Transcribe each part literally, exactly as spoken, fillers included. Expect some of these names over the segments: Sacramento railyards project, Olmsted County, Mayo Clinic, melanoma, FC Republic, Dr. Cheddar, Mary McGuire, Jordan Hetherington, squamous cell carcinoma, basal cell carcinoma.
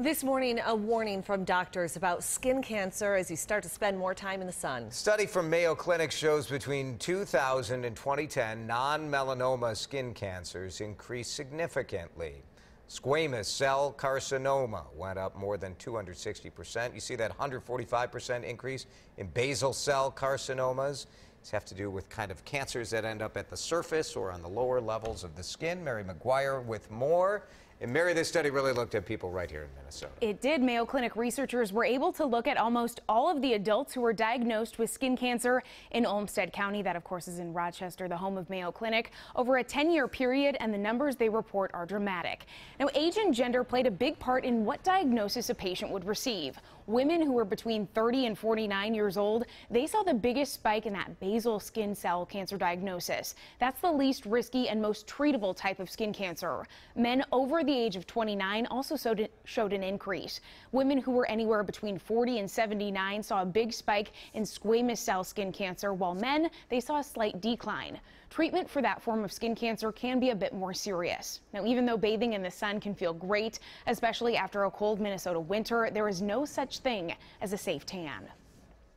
This morning, a warning from doctors about skin cancer as you start to spend more time in the sun. A study from Mayo Clinic shows between two thousand and twenty ten, non-melanoma skin cancers increased significantly. Squamous cell carcinoma went up more than two hundred sixty percent. You see that one hundred forty-five percent increase in basal cell carcinomas. These have to do with kind of cancers that end up at the surface or on the lower levels of the skin. Mary McGuire with more. And Mary, this study really looked at people right here in Minnesota. It did. Mayo Clinic researchers were able to look at almost all of the adults who were diagnosed with skin cancer in Olmsted County. That, of course, is in Rochester, the home of Mayo Clinic, over a ten-year period, and the numbers they report are dramatic. Now, age and gender played a big part in what diagnosis a patient would receive. Women who were between thirty and forty-nine years old, they saw the biggest spike in that basal skin cell cancer diagnosis. That's the least risky and most treatable type of skin cancer. Men over the age of twenty-nine also showed an increase. Women who were anywhere between forty and seventy-nine saw a big spike in squamous cell skin cancer, while men, they saw a slight decline. Treatment for that form of skin cancer can be a bit more serious. Now, even though bathing in the sun can feel great, especially after a cold Minnesota winter, there is no such thing as a safe tan.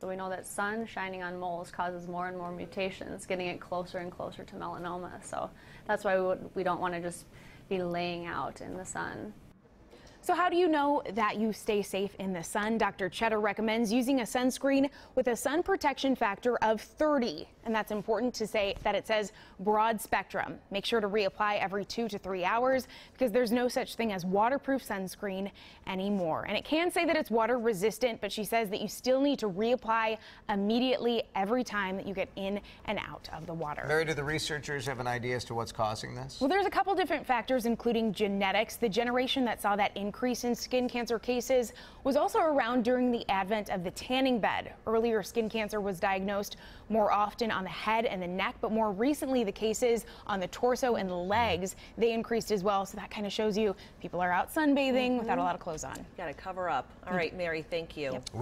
So we know that sun shining on moles causes more and more mutations, getting it closer and closer to melanoma. So that's why we, would, we don't want to just be laying out in the sun. So how do you know that you stay safe in the sun? Doctor Cheddar recommends using a sunscreen with a sun protection factor of thirty. And that's important to say that it says broad spectrum. Make sure to reapply every two to three hours because there's no such thing as waterproof sunscreen anymore. And it can say that it's water resistant, but she says that you still need to reapply immediately every time that you get in and out of the water. Mary, do the researchers have an idea as to what's causing this? Well, there's a couple different factors, including genetics. The generation that saw that increase increase in skin cancer cases was also around during the advent of the tanning bed. Earlier, skin cancer was diagnosed more often on the head and the neck, but more recently the cases on the torso and the legs, they increased as well. So that kind of shows you people are out sunbathing mm-hmm. without a lot of clothes on. Got to cover up. All right, Mary, thank you. Yep.